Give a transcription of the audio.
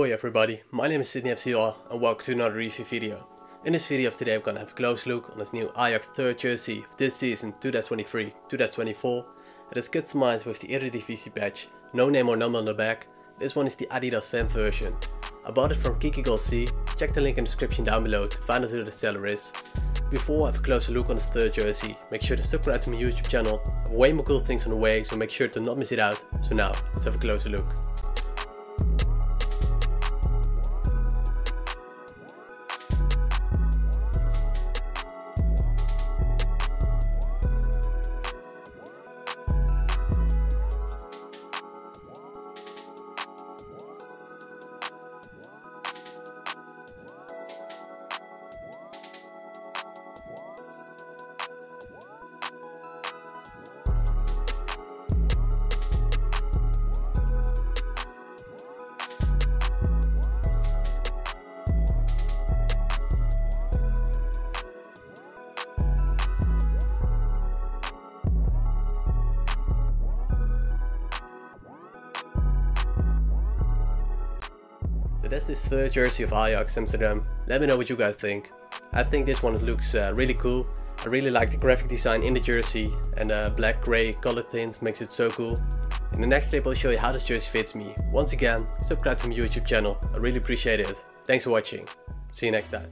Hoi everybody, my name is SydneyFCR and welcome to another review video. In this video of today I'm gonna have a close look on this new Ajax third jersey of this season 2023-2024. It is customized with the Eredivisie badge, no name or number on the back. This one is the Adidas fan version. I bought it from Kikigol C, check the link in the description down below to find out who the seller is. Before I have a closer look on this third jersey, make sure to subscribe to my YouTube channel. I have way more cool things on the way, so make sure to not miss it out. So now, let's have a closer look. So that's this third jersey of Ajax Amsterdam. Let me know what you guys think. I think this one looks really cool. I really like the graphic design in the jersey, and black grey color tints makes it so cool. In the next clip I'll show you how this jersey fits me. Once again, subscribe to my YouTube channel, I really appreciate it. Thanks for watching, see you next time.